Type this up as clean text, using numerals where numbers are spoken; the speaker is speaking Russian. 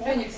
Жаль. Жаль.